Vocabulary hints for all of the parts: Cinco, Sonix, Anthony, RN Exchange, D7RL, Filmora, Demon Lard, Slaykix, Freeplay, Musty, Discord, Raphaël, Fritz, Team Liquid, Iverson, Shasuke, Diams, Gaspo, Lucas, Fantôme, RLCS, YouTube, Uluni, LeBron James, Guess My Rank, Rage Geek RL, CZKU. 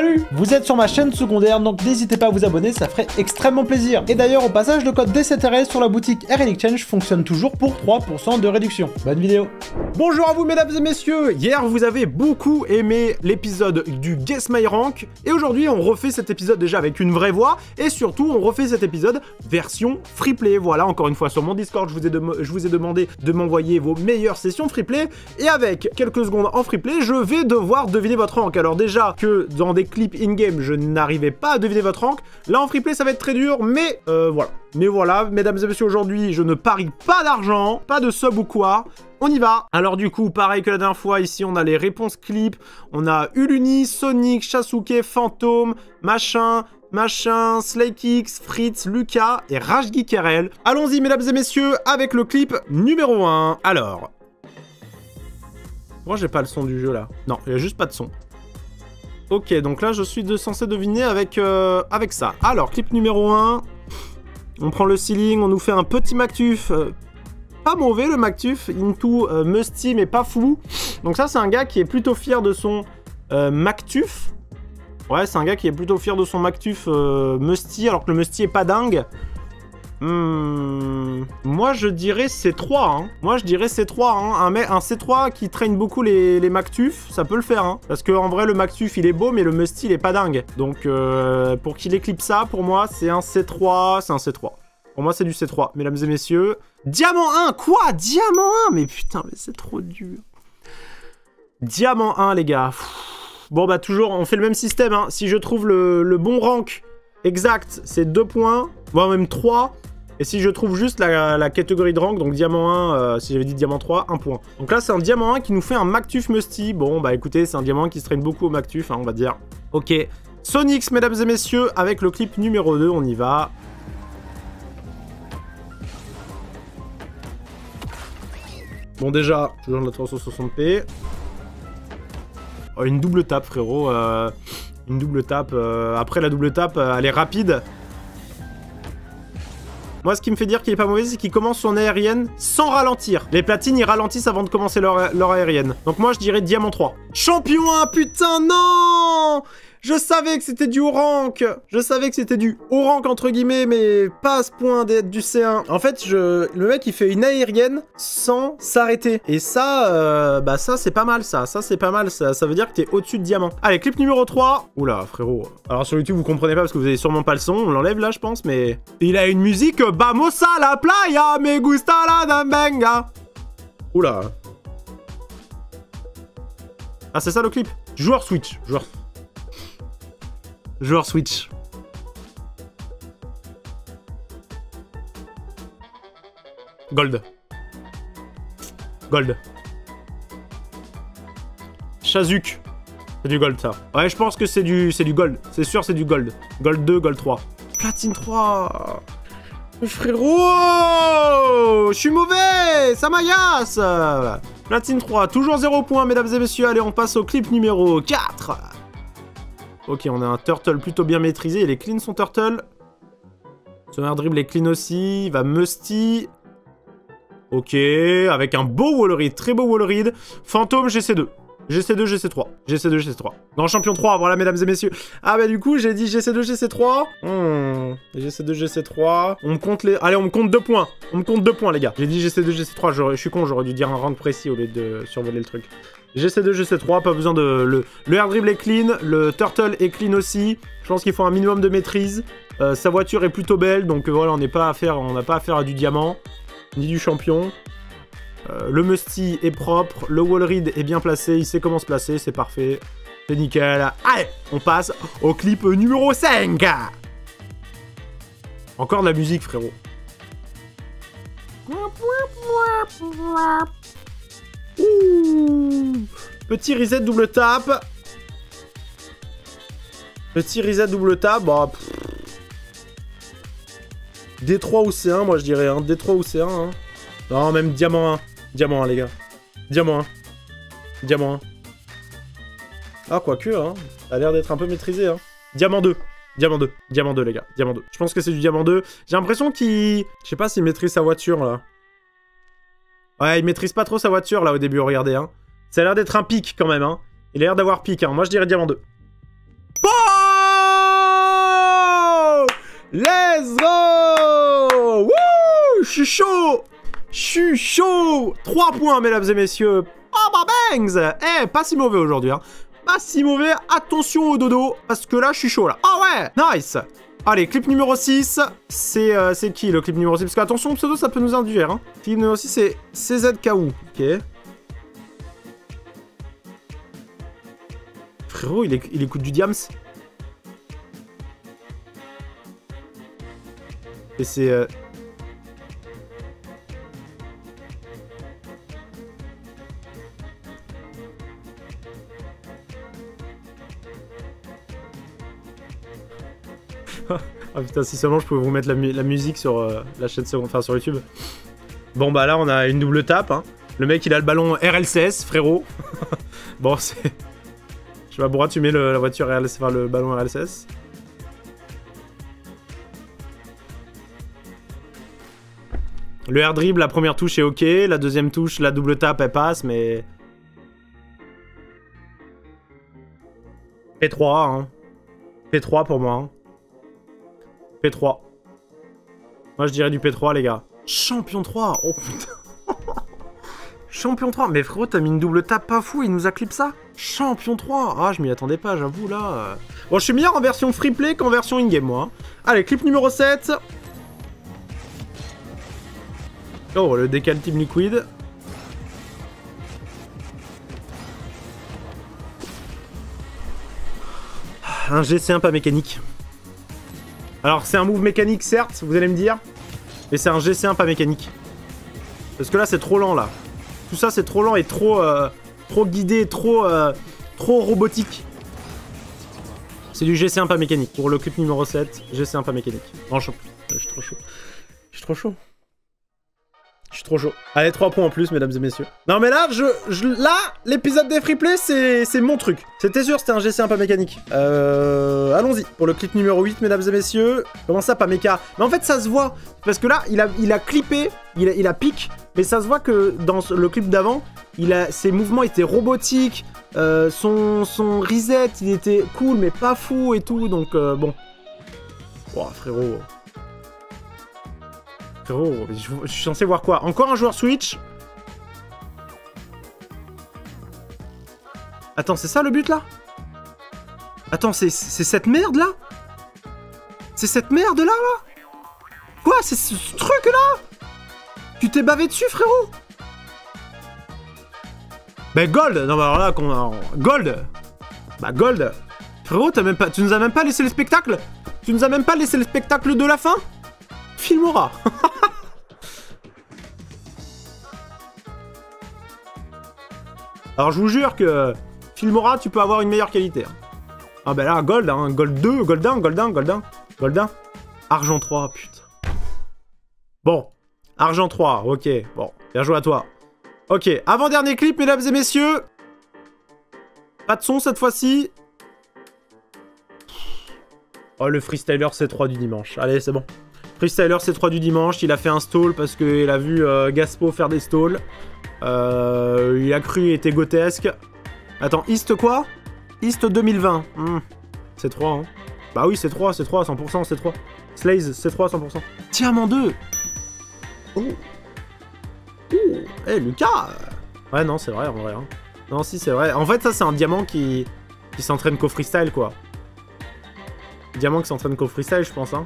Salut, vous êtes sur ma chaîne secondaire, donc n'hésitez pas à vous abonner, ça ferait extrêmement plaisir. Et d'ailleurs, au passage, le code D7RL sur la boutique RN Exchange fonctionne toujours pour 3% de réduction. Bonne vidéo. Bonjour à vous mesdames et messieurs, hier vous avez beaucoup aimé l'épisode du Guess My Rank, et aujourd'hui on refait cet épisode déjà avec une vraie voix, et surtout on refait cet épisode version Freeplay. Voilà, encore une fois sur mon Discord, je vous ai demandé de m'envoyer vos meilleures sessions Freeplay, et avec quelques secondes en Freeplay, je vais devoir deviner votre rank. Alors déjà que dans des clips in-game, je n'arrivais pas à deviner votre rank, là en Freeplay ça va être très dur, mais voilà. Mais voilà, mesdames et messieurs, aujourd'hui, je ne parie pas d'argent, pas de sub ou quoi. On y va. Alors du coup, pareil que la dernière fois, ici, on a les réponses clips. On a Uluni, Sonix, Shasuke, Fantôme, machin, Slaykix, Fritz, Lucas et Rage Geek RL. Allons-y, mesdames et messieurs, avec le clip numéro 1. Alors... Moi, j'ai pas le son du jeu, là. Non, il n'y a juste pas de son. Ok, donc là, je suis censé deviner avec ça. Alors, clip numéro 1... On prend le ceiling, on nous fait un petit Mactuf. Pas mauvais le Mactuf, into Musty mais pas fou. Donc ça c'est un gars qui est plutôt fier de son Mactuf. Ouais, c'est un gars qui est plutôt fier de son Mactuf Musty, alors que le Musty est pas dingue. Moi je dirais C3, hein. Moi je dirais C3, hein. Un C3 qui traîne beaucoup les Mactuf, ça peut le faire, hein. Parce que en vrai le Mactuf il est beau mais le Musty il est pas dingue. Donc pour qu'il éclipse ça, pour moi c'est un C3, c'est un C3. Pour moi c'est du C3, mesdames et messieurs. Diamant 1, quoi? Diamant 1? Mais putain, mais c'est trop dur. Diamant 1 les gars. Bon bah toujours, on fait le même système, hein. Si je trouve le bon rank exact, c'est 2 points, voire même 3. Et si je trouve juste la catégorie de rank, donc diamant 1, si j'avais dit diamant 3, 1 point. Donc là, c'est un diamant 1 qui nous fait un Mactuf Musty. Bon, bah écoutez, c'est un diamant 1 qui se traîne beaucoup au Mactuf, hein, on va dire. Ok, Sonix, mesdames et messieurs, avec le clip numéro 2, on y va. Bon déjà, toujours de la 360p. Oh, une double tape, frérot. Une double tape, après la double tape, elle est rapide. Moi, ce qui me fait dire qu'il est pas mauvais, c'est qu'il commence son aérienne sans ralentir. Les platines, ils ralentissent avant de commencer leur aérienne. Donc moi, je dirais Diamant 3. Champion 1, putain, non! Je savais que c'était du haut rank. Je savais que c'était du haut rank, entre guillemets, mais pas à ce point d'être du C1. En fait, le mec, il fait une aérienne sans s'arrêter. Et ça, bah ça, c'est pas mal, ça. Ça, c'est pas mal, ça. Ça veut dire que t'es au-dessus de diamant. Allez, clip numéro 3. Oula, frérot. Alors, sur YouTube, vous comprenez pas parce que vous avez sûrement pas le son. On l'enlève, là, je pense, mais... Il a une musique... Vamos a la playa, me gusta la dambenga. Oula. Ah, c'est ça, le clip. Joueur Switch. Joueur Switch. Gold. Gold. Shazuk. C'est du gold, ça. Ouais, je pense que c'est du gold. C'est sûr, c'est du gold. Gold 2, gold 3. Platine 3. Frérot, je suis mauvais, ça m'agace. Platine 3, toujours 0 points, mesdames et messieurs. Allez, on passe au clip numéro 4. Ok, on a un turtle plutôt bien maîtrisé. Il est clean, son turtle. Son air dribble est clean aussi. Il va Musty. Ok, avec un beau wall read, très beau wall read. Fantôme, GC2. GC2, GC3. GC2, GC3. Grand champion 3, voilà, mesdames et messieurs. Ah bah du coup, j'ai dit GC2, GC3. GC2, GC3. On me compte les... Allez, on me compte 2 points. On me compte 2 points, les gars. J'ai dit GC2, GC3. Je suis con, j'aurais dû dire un rank précis au lieu de survoler le truc. GC2, GC3, pas besoin de... Le air dribble est clean. Le turtle est clean aussi. Je pense qu'il faut un minimum de maîtrise. Sa voiture est plutôt belle. Donc voilà, on n'a pas affaire à du diamant. Ni du champion. Le Musty est propre, le wall read est bien placé, il sait comment se placer, c'est parfait, c'est nickel. Allez, on passe au clip numéro 5. Encore de la musique, frérot. Ouh. Petit reset double tap. Petit reset double tap, bah... D3 ou C1, moi je dirais, hein. D3 ou C1, hein. Non, même diamant 1. Diamant 1, les gars. Diamant 1. Diamant 1. Ah, quoique, hein. Ça a l'air d'être un peu maîtrisé, hein. Diamant 2. Diamant 2. Diamant 2, les gars. Diamant 2. Je pense que c'est du diamant 2. J'ai l'impression qu'il... Je sais pas s'il maîtrise sa voiture, là. Ouais, il maîtrise pas trop sa voiture, là, au début, regardez, hein. Ça a l'air d'être un pic, quand même, hein. Il a l'air d'avoir pic, hein. Moi, je dirais diamant 2. Bon, Let's go! Wouh! Je suis chaud! Je suis chaud! 3 points, mesdames et messieurs! Papa Bangs! Eh, pas si mauvais aujourd'hui, hein! Pas si mauvais, attention au dodo, parce que là, je suis chaud, là! Ah ouais! Nice! Allez, clip numéro 6, c'est qui le clip numéro 6? Parce que attention, pseudo, ça peut nous induire, hein. Clip numéro 6, c'est CZKU. Ok. Frérot, il écoute du Diams. Et c'est... Ah putain, si seulement je pouvais vous mettre la musique sur la chaîne secondaire, enfin sur YouTube. Bon bah là on a une double tape, hein. Le mec il a le ballon RLCS, frérot. Bon c'est... Je sais pas pourquoi tu mets la voiture RLCS, enfin le ballon RLCS. Le air dribble, la première touche est ok, la deuxième touche, la double tape elle passe, mais... P3, hein. P3 pour moi, hein. P3. Moi je dirais du P3 les gars. Champion 3. Oh putain. Champion 3. Mais frérot t'as mis une double tape pas fou. Il nous a clip ça. Champion 3. Ah je m'y attendais pas j'avoue là. Bon je suis meilleur en version freeplay qu'en version in-game moi. Allez clip numéro 7. Oh le décal Team Liquid. Un GC1 pas mécanique. Alors c'est un move mécanique certes, vous allez me dire, mais c'est un GC1 pas mécanique. Parce que là c'est trop lent là. Tout ça c'est trop lent et trop guidé, trop robotique. C'est du GC1 pas mécanique. Pour le clip numéro 7, GC1 pas mécanique. Non, je suis trop chaud. Je suis trop chaud. Je suis trop chaud. Allez, 3 points en plus, mesdames et messieurs. Non mais là, là l'épisode des freeplay, c'est mon truc. C'était sûr, c'était un GC1 pas mécanique. Allons-y pour le clip numéro 8, mesdames et messieurs. Comment ça, pas méca? Mais en fait, ça se voit. Parce que là, il a clippé, il a piqué. Mais ça se voit que dans le clip d'avant, ses mouvements étaient robotiques. Son reset, il était cool, mais pas fou et tout. Donc, bon. Ouah, frérot. Frérot, je suis censé voir quoi? Encore un joueur Switch? Attends, c'est ça le but là? Attends, c'est cette merde là? C'est cette merde là? Quoi? C'est ce truc là? Tu t'es bavé dessus, frérot? Bah, gold! Non, bah alors là, gold! Bah, gold! Frérot, tu nous as même pas laissé le spectacle? Tu nous as même pas laissé le spectacle de la fin? Filmora. Alors je vous jure que Filmora tu peux avoir une meilleure qualité. Ah bah là gold, hein. Gold 2, gold 1, gold 1, gold 1, gold 1. Argent 3, putain. Bon, argent 3, ok, bon, bien joué à toi. Ok, avant-dernier clip mesdames et messieurs. Pas de son cette fois-ci. Oh le freestyler C3 du dimanche, allez c'est bon. Freestyler C3 du dimanche, il a fait un stall parce qu'il a vu Gaspo faire des stalls. Il a cru, il était gotesque. Attends, East quoi? East 2020. Mmh. C3, hein. Bah oui, C3, 100%, C3. Slays, C3, 100%. Diamant 2. Oh. Oh. Eh, hey, Lucas. Ouais, non, c'est vrai, en vrai. Hein. Non, si, c'est vrai. En fait, ça, c'est un diamant qui s'entraîne qu'au freestyle, quoi. Diamant qui s'entraîne qu'au freestyle, je pense, hein.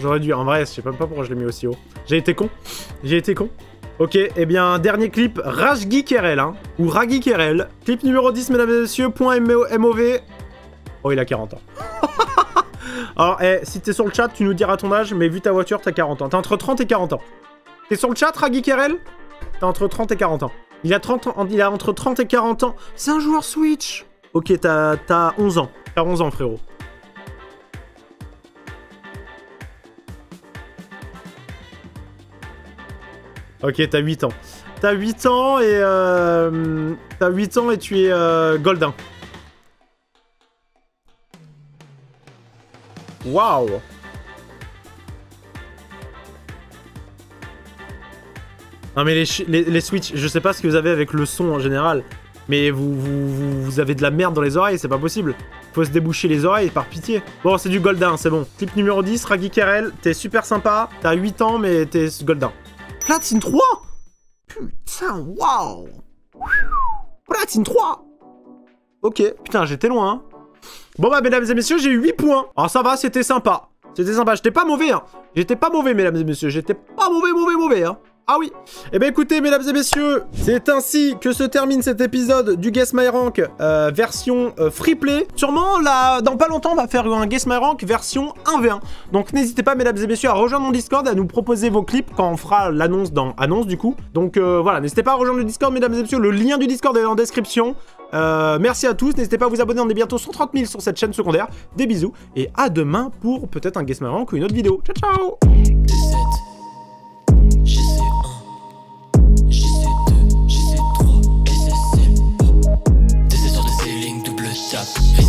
J'aurais dû, en vrai, je sais même pas pourquoi je l'ai mis aussi haut. J'ai été con. Ok, et eh bien, dernier clip, Rage Geek RL, hein, ou Rage Geek RL. Clip numéro 10, mesdames et messieurs, point MOV. Oh, il a 40 ans. Alors, si t'es sur le chat, tu nous diras ton âge, mais vu ta voiture, t'as 40 ans. T'es entre 30 et 40 ans. T'es sur le chat, Rage Geek RL? T'es entre 30 et 40 ans. Il a entre 30 et 40 ans. C'est un joueur Switch. Ok, t'as 11 ans. T'as 11 ans, frérot. Ok, t'as 8 ans. T'as 8 ans et... T'as 8 ans et tu es gold 1. Waouh! Non mais les Switch, je sais pas ce que vous avez avec le son en général. Mais vous avez de la merde dans les oreilles, c'est pas possible. Faut se déboucher les oreilles, par pitié. Bon, c'est du Goldin, c'est bon. Clip numéro 10, Rage Geek RL, t'es super sympa, t'as 8 ans, mais t'es Goldin. Platine 3 ? Putain, waouh ! Platine 3 ! Ok, putain, j'étais loin. Hein. Bon bah, mesdames et messieurs, j'ai eu 8 points. Alors ça va, c'était sympa. C'était sympa, j'étais pas mauvais, hein. J'étais pas mauvais, mesdames et messieurs, j'étais pas mauvais, hein. Ah oui. Eh bien écoutez, mesdames et messieurs, c'est ainsi que se termine cet épisode du Guess My Rank version Freeplay. Sûrement, là, dans pas longtemps, on va faire un Guess My Rank version 1v1. Donc n'hésitez pas, mesdames et messieurs, à rejoindre mon Discord, à nous proposer vos clips quand on fera l'annonce dans Annonce, du coup. Donc voilà, n'hésitez pas à rejoindre le Discord, mesdames et messieurs. Le lien du Discord est en description. Merci à tous, n'hésitez pas à vous abonner, on est bientôt 130 000 sur cette chaîne secondaire. Des bisous et à demain pour peut-être un Guess My Rank ou une autre vidéo. Ciao, ciao. Up.